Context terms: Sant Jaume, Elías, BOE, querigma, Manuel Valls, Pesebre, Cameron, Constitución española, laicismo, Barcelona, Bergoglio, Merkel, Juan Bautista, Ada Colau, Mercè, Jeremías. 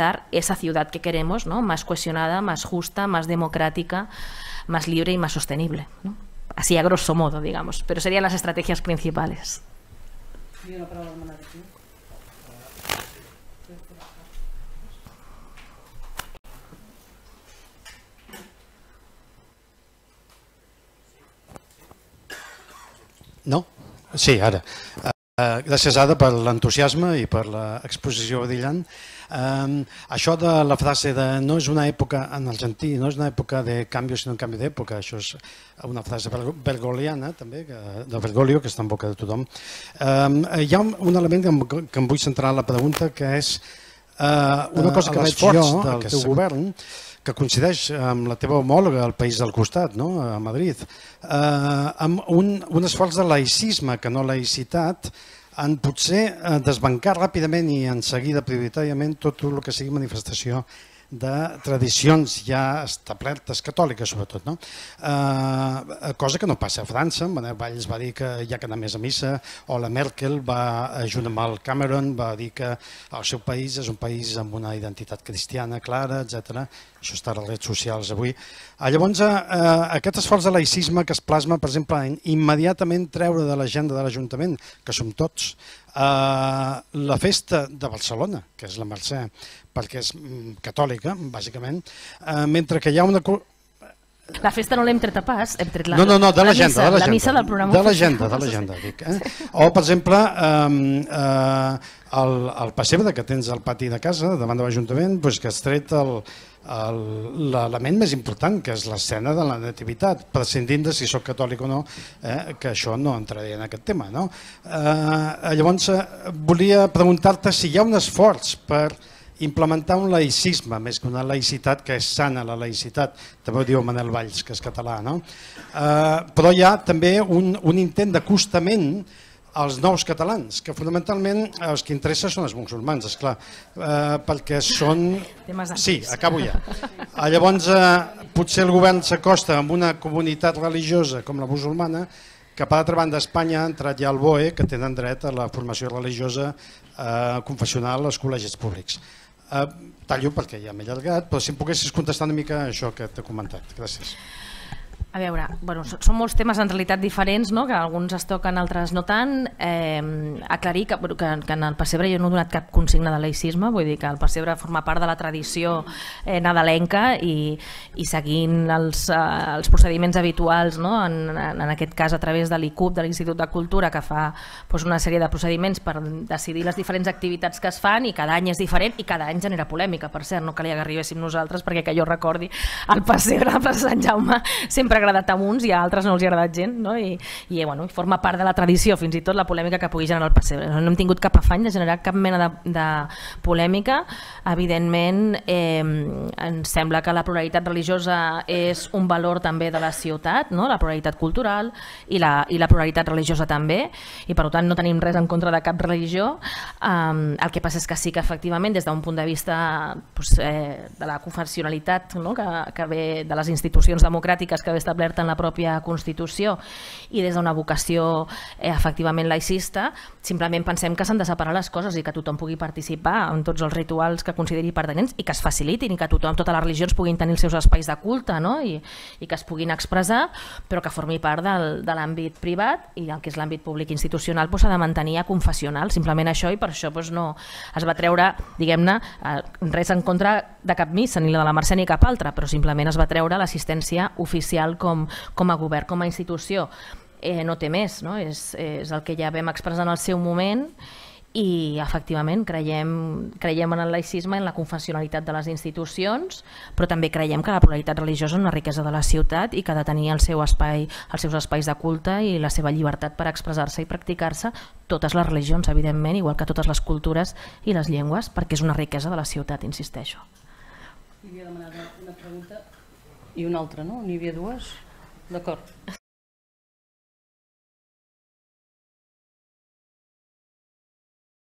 manifestar esa ciudad que queremos, ¿no? Más cohesionada, más justa, más democrática, más libre y más sostenible, ¿no? Así a grosso modo, digamos, pero serían las estrategias principales. No? Sí, ara. Gràcies, Ada, per l'entusiasme i per l'exposició brillant. Això de la frase de no és una època en argentí, no és una època de canvi sinó un canvi d'època, això és una frase bergoliana, també, de Bergoglio, que està en boca de tothom. Hi ha un element que em vull centrar en la pregunta, que és una cosa que veig jo del teu govern, que coincideix amb la teva homòloga al país del costat, a Madrid, amb un esforç de laïcisme, que no laïcitat, en potser desbancar ràpidament i en seguida prioritàriament tot el que sigui manifestació de tradicions ja establertes catòliques, sobretot. Cosa que no passa a França. Manuel Valls va dir que hi ha que anar més a missa, o la Merkel, junt amb el Cameron, va dir que el seu país és un país amb una identitat cristiana clara, etc. Això està a les redes socials avui. Llavors, aquest esforç de laïcisme que es plasma, per exemple, immediatament treure de l'agenda de l'Ajuntament, que som tots, la festa de Barcelona, que és la Mercè, perquè és catòlica, bàsicament, mentre que hi ha una... La festa no l'hem tret a pas, hem tret la missa. No, de l'agenda. La missa del programa. De l'agenda, dic. O, per exemple, el pessebre que tens al pati de casa, davant de l'Ajuntament, que has tret l'element més important, que és l'escena de la nativitat, prescindint de si sóc catòlic o no, que això no entraria en aquest tema. Llavors, volia preguntar-te si hi ha un esforç per implementar un laïcisme, més que una laïcitat, que és sana la laïcitat, també ho diu Manuel Valls, que és català, però hi ha també un intent d'acostament als nous catalans, que fonamentalment els que interessa són els musulmans, esclar, perquè són... Sí, acabo ja. Llavors, potser el govern s'acosta amb una comunitat religiosa com la musulmana, que per altra banda d'Espanya ha entrat ja el BOE, que tenen dret a la formació religiosa confessional als col·legis públics. Tallo perquè ja m'he allargat, però si em poguessis contestar una mica això que t'he comentat. Gràcies. A veure, són molts temes en realitat diferents, que alguns es toquen, altres no tant. Aclarir que en el pessebre jo no he donat cap consigna de laïcisme, vull dir que el pessebre forma part de la tradició nadalenca i seguint els procediments habituals, en aquest cas a través de l'ICUB, de l'Institut de Cultura, que fa una sèrie de procediments per decidir les diferents activitats que es fan, i cada any és diferent i cada any genera polèmica, per cert, no calia que arribéssim nosaltres, perquè que jo recordi el pessebre per Sant Jaume sempre ha agradat a uns i a altres no els ha agradat gent, i forma part de la tradició, fins i tot la polèmica que pugui generar el pessebre. No hem tingut cap afany de generar cap mena de polèmica. Evidentment, ens sembla que la pluralitat religiosa és un valor també de la ciutat, la pluralitat cultural i la pluralitat religiosa també, i per tant no tenim res en contra de cap religió. El que passa és que sí que efectivament des d'un punt de vista de la confessionalitat que ve de les institucions democràtiques que ve establerta en la pròpia Constitució i des d'una vocació efectivament laïcista, simplement pensem que s'han de separar les coses i que tothom pugui participar en tots els rituals que consideri pertinents i que es facilitin i que tothom, totes les religions puguin tenir els seus espais de culte i que es puguin expressar, però que formi part de l'àmbit privat, i el que és l'àmbit públic institucional s'ha de mantenir a confessional, simplement això, i per això no es va treure, diguem-ne, res en contra de cap missa, ni la de la Mercè ni cap altra, però simplement es va treure l'assistència oficial com a govern, com a institució. No té més, és el que ja vam expressar en el seu moment, i efectivament creiem en el laïcisme, en la confessionalitat de les institucions, però també creiem que la pluralitat religiosa és una riquesa de la ciutat i que ha de tenir els seus espais de culte i la seva llibertat per expressar-se i practicar-se, totes les religions, evidentment, igual que totes les cultures i les llengües, perquè és una riquesa de la ciutat, insisteixo. Hi havia demanat una pregunta. I una altra, no? N'hi havia dues? D'acord.